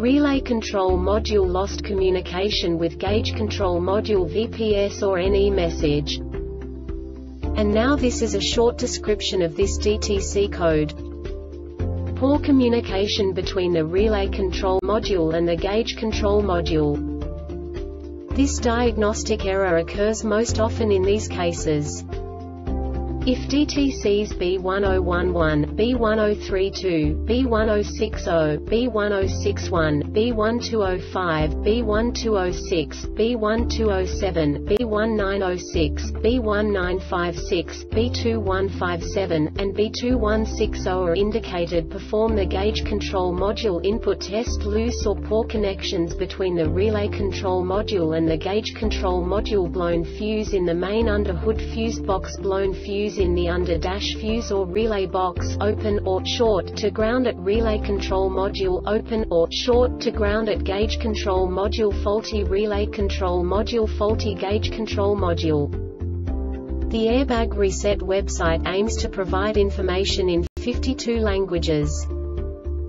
Relay Control Module lost communication with Gauge Control Module VPS or NE message. And now this is a short description of this DTC code. Poor communication between the Relay Control Module and the Gauge Control Module. This diagnostic error occurs most often in these cases. If DTCs B1011, B1032, B1060, B1061, B1205, B1206, B1207, B1906, B1956, B2157, and B2160 are indicated, perform the Gauge Control Module input test. Loose or poor connections between the Relay Control Module and the Gauge Control Module. Blown fuse in the main underhood fuse box. Blown fuse in the under-dash fuse or relay box. Open or short to ground at Relay Control Module. Open or short to ground at Gauge Control Module. Faulty Relay Control Module. Faulty Gauge Control Module. The Airbag Reset website aims to provide information in 52 languages.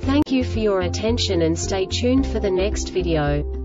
Thank you for your attention and stay tuned for the next video.